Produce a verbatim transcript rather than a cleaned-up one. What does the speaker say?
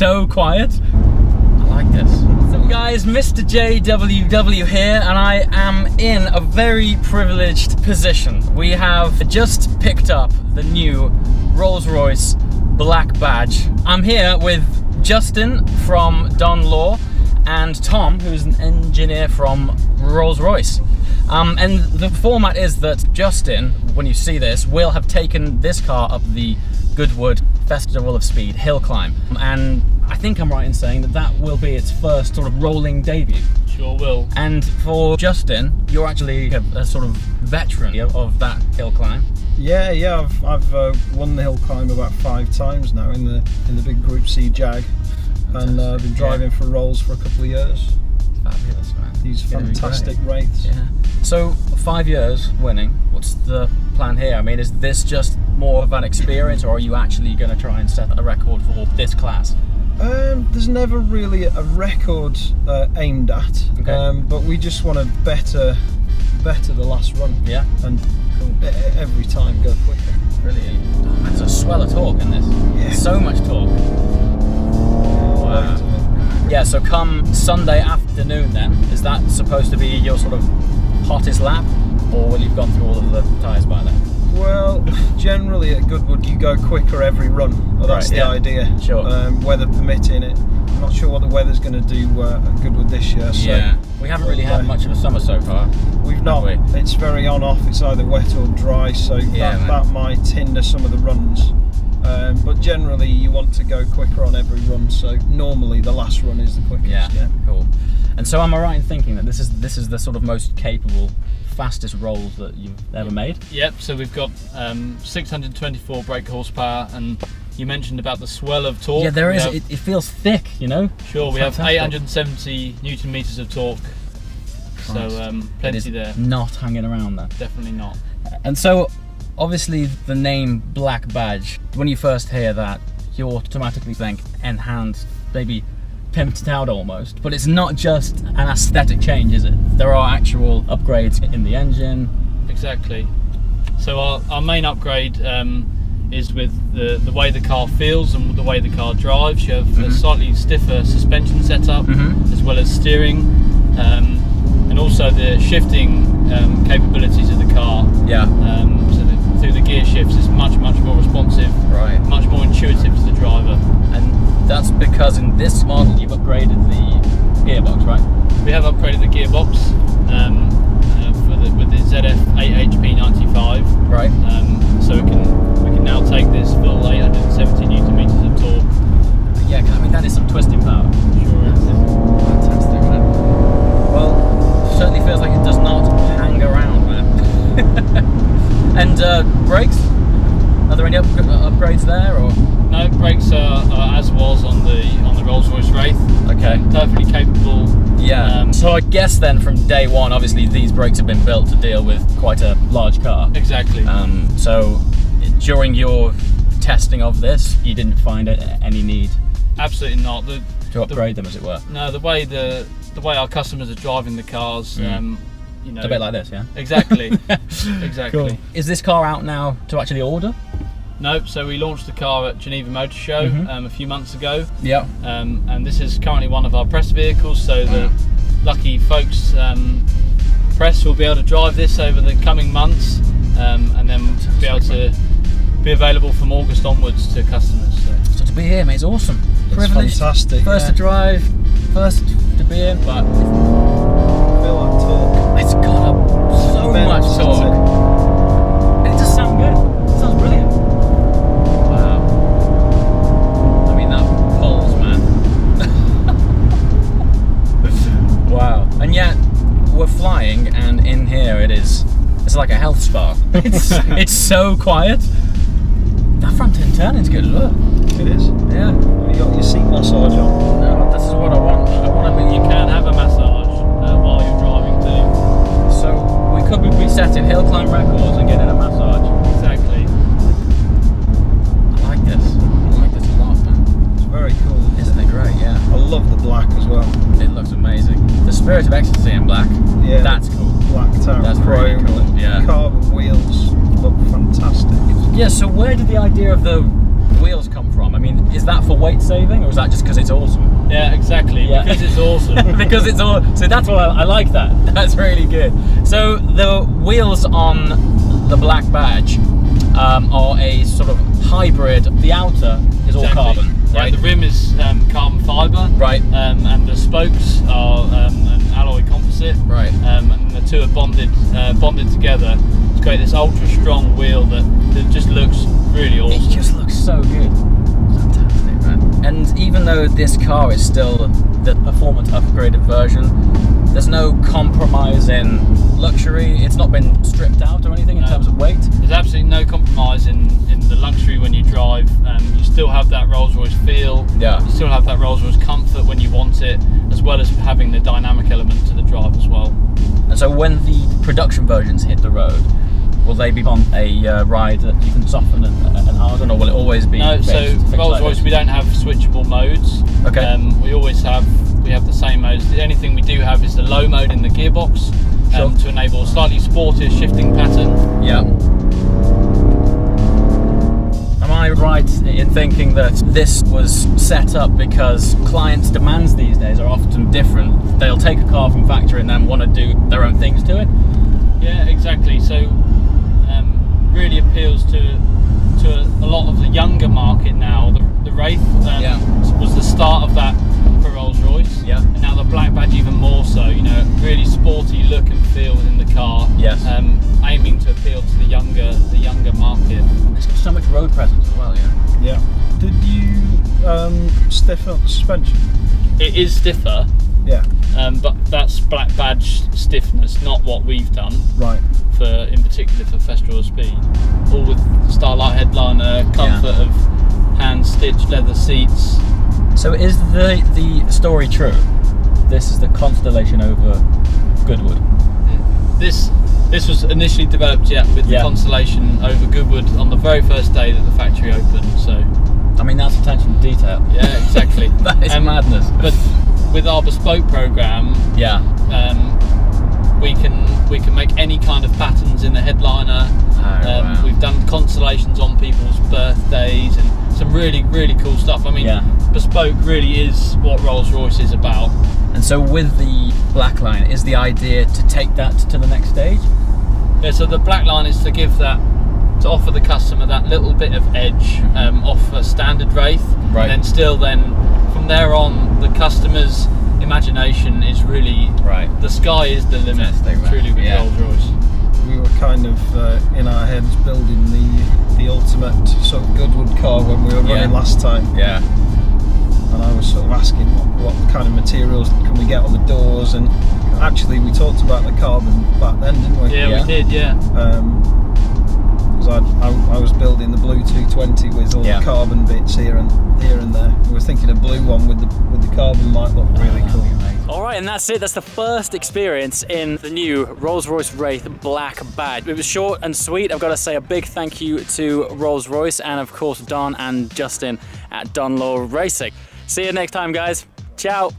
so quiet. I like this. What's up guys, Mister J W W here, and I am in a very privileged position. We have just picked up the new Rolls-Royce Black Badge. I'm here with Justin from Don Law and Tom, who's an engineer from Rolls-Royce. Um, and the format is that Justin, when you see this, will have taken this car up the Goodwood Festival of Speed hill climb. And I think I'm right in saying that that will be its first sort of rolling debut. Sure will. And for Justin, you're actually a, a sort of veteran of that hill climb. Yeah, yeah, I've, I've uh, won the hill climb about five times now in the in the big Group C Jag. Fantastic. And uh, I've been driving yeah. for Rolls for a couple of years. Fabulous, man. These fantastic Wraiths. Yeah. So, five years winning, what's the plan here? I mean, is this just more of an experience, or are you actually going to try and set a record for this class? Um, there's never really a record uh, aimed at, okay. um, but we just want to better better the last run. Yeah. And cool. Every time go quicker. Brilliant. Oh, that's a swell of torque in this. Yeah. So much torque. Wow. Yeah, so come Sunday afternoon then, is that supposed to be your sort of hottest lap, or will you've gone through all of the tyres by then? Well, generally at Goodwood you go quicker every run, well, that's right, the yeah. idea, sure. um, weather permitting it. I'm not sure what the weather's going to do uh, at Goodwood this year. So yeah, we haven't really had much of a summer so far. We've not, we? It's very on off, it's either wet or dry, so yeah, that, that might hinder some of the runs. Um, but generally you want to go quicker on every run, so normally the last run is the quickest. Yeah, yeah. Cool. And so am I right in thinking that this is this is the sort of most capable, fastest Rolls that you've ever made? Yep, so we've got um, six hundred twenty-four brake horsepower, and you mentioned about the swell of torque. Yeah, there is, you know, it, it feels thick, you know? Sure, it's we fantastic. Have eight hundred seventy newton meters of torque, Christ. So um, plenty it is there. Not hanging around there. Definitely not. And so, obviously the name Black Badge, when you first hear that, you automatically think enhanced, maybe pimped out almost, but it's not just an aesthetic change, is it? There are actual upgrades in the engine. Exactly. So our, our main upgrade um, is with the, the way the car feels and the way the car drives. You have mm-hmm. a slightly stiffer suspension setup, mm-hmm. as well as steering, um, and also the shifting um, capabilities of the car. Yeah. Um, so through the gear shifts is much much more responsive, right, much more intuitive to the driver. And that's because in this model you've upgraded the gearbox, right? We have upgraded the gearbox um, uh, for the, with the Z F eight H P ninety-five, right. Um, so we can we can now take this full eight hundred seventy newton meters of torque. But yeah, I mean that is some twisting power. Sure is. Fantastic, man. Well, certainly feels like it does not hang around, man. And uh, brakes? Are there any up upgrades there, or no? Brakes are, are as was on the on the Rolls-Royce Wraith. Okay, perfectly capable. Yeah. Um, so I guess then from day one, obviously these brakes have been built to deal with quite a large car. Exactly. Um, so during your testing of this, you didn't find any need? Absolutely not. The, to upgrade the, them, as it were. No, the way the the way our customers are driving the cars. Mm. Um, You know, it's a bit like this, yeah? Exactly, exactly. Cool. Is this car out now to actually order? Nope, so we launched the car at Geneva Motor Show mm-hmm. um, a few months ago. Yeah. Um, and this is currently one of our press vehicles, so the wow. lucky folks um, press will be able to drive this over the coming months, um, and then be able to be available from August onwards to customers. So, so to be here, mate, it's awesome. It's privileged. Fantastic. First yeah. to drive, first to be in, but I feel like talk. It's got up so much torque. It just sounds good. It sounds brilliant. Wow. I mean, that pulls, man. Wow. And yet, we're flying, and in here it is. It's like a health spa. It's it's so quiet. That front end turning's good, look. It is. Yeah. Have you got your seat massage on? No, this is what I want. I want to. You can have a massage uh, while you're driving. Could be setting hill climb records and getting a massage. Exactly. I like this. I like this a lot, man. It's very cool. Isn't it great? Yeah. I love the black as well. It looks amazing. The spirit of ecstasy in black. Yeah. That's cool. Black tarot. That's really cool. Yeah. Carbon wheels look fantastic. Yeah. So where did the idea of the wheels come from? I mean, is that for weight saving, or is that just because it's awesome? Yeah, exactly. Yeah. Because it's awesome. Because it's all. So that's what I, I like. That that's really good. So the wheels on the Black Badge um, are a sort of hybrid. The outer is all exactly. carbon. Right. Yeah, the rim is um, carbon fibre, right? Um, and the spokes are um, an alloy composite, right? Um, and the two are bonded, uh, bonded together to create this ultra strong wheel that, that just looks really awesome. It just looks so good, fantastic, man. And even though this car is still the performance upgraded version, there's no compromise in luxury. It's not been stripped out or anything in no. terms of weight. There's absolutely no compromise in, in the luxury when you drive. Um, you still have that Rolls-Royce feel. Yeah. You still have that Rolls-Royce comfort when you want it, as well as having the dynamic element to the drive as well. And so when the production versions hit the road, will they be on a uh, ride that you can soften and, and harden, or will it always be? No, fixed, so fixed Rolls-Royce, like we don't have switchable modes. Okay. Um, we always have, we have the same modes. The only thing we do have is the low mode in the gearbox, sure. um, to enable a slightly sportier shifting pattern. Yeah. Am I right in thinking that this was set up because clients' demands these days are often different? They'll take a car from factory and then want to do their own things to it? Yeah, exactly. So. Really appeals to to a lot of the younger market now. The, the Wraith um, yeah. was the start of that for Rolls-Royce, yeah. and now the Black Badge even more so, you know, really sporty look and feel within the car, yes. um, aiming to appeal to the younger the younger market. It's got so much road presence as well. Yeah. Yeah. Did you um, stiff up the suspension? It is stiffer. Yeah. Um, but that's Black Badge stiffness, not what we've done. Right. For in particular for Festival of Speed, all with Starlight headliner, comfort yeah. of hand-stitched leather seats. So is the the story true? This is the Constellation over Goodwood. Yeah. This this was initially developed, yeah, with yeah. the Constellation over Goodwood on the very first day that the factory opened. So. I mean, that's attention to detail. Yeah, exactly. That is um, madness. But with our bespoke program, yeah, um, we can we can make any kind of patterns in the headliner. Oh, um, wow. We've done constellations on people's birthdays and some really really cool stuff. I mean, yeah. bespoke really is what Rolls-Royce is about. And so, with the Black Line, is the idea to take that to the next stage? Yeah. So the Black Line is to give that. To offer the customer that little bit of edge um, off a standard Wraith, right. and then still, then from there on, the customer's imagination is really right. The sky is the limit, truly, with yeah. Rolls-Royce. We were kind of uh, in our heads building the the ultimate sort of Goodwood car when we were running yeah. last time. Yeah. And I was sort of asking what, what kind of materials can we get on the doors, and actually we talked about the carbon back then, didn't we? Yeah, yeah. we did. Yeah. Um, I, I, I was building the blue two twenty with all yeah. the carbon bits here and here and there. We were thinking a blue one with the with the carbon might look really cool. All right, and that's it. That's the first experience in the new Rolls-Royce Wraith Black Badge. It was short and sweet. I've got to say a big thank you to Rolls-Royce and of course Don and Justin at Don Law Racing. See you next time, guys. Ciao.